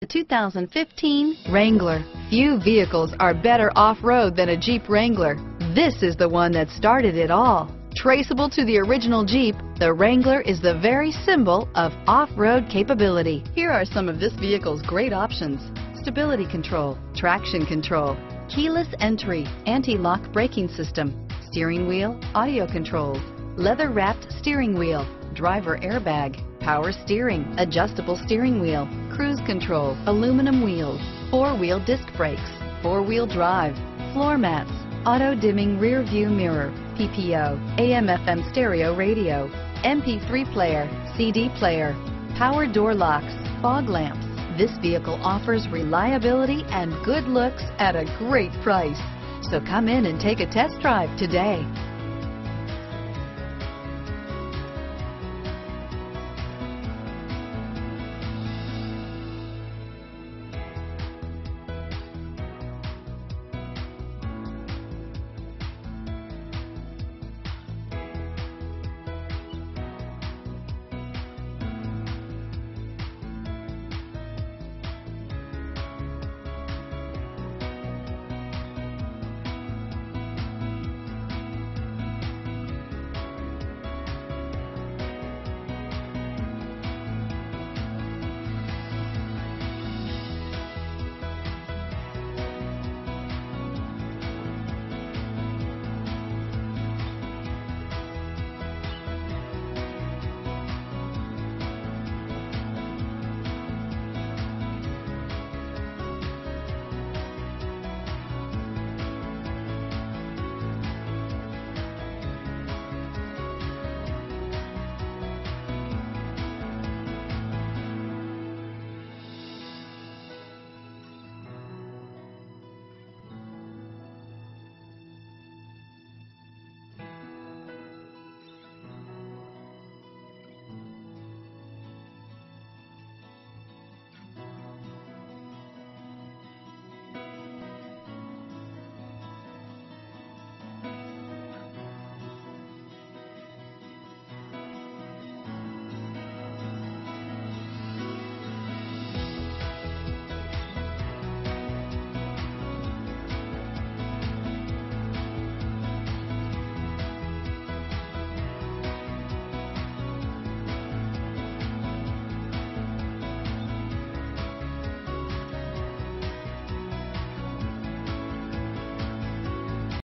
The 2015 Wrangler. Few vehicles are better off-road than a Jeep Wrangler. This is the one that started it all. Traceable to the original Jeep, the Wrangler is the very symbol of off-road capability. Here are some of this vehicle's great options: stability control, traction control, keyless entry, anti-lock braking system, steering wheel audio controls, leather-wrapped steering wheel, driver airbag, power steering, adjustable steering wheel, cruise control, aluminum wheels, four-wheel disc brakes, four-wheel drive, floor mats, auto-dimming rear-view mirror, PPO, AM/FM stereo radio, MP3 player, CD player, power door locks, fog lamps. This vehicle offers reliability and good looks at a great price. So come in and take a test drive today.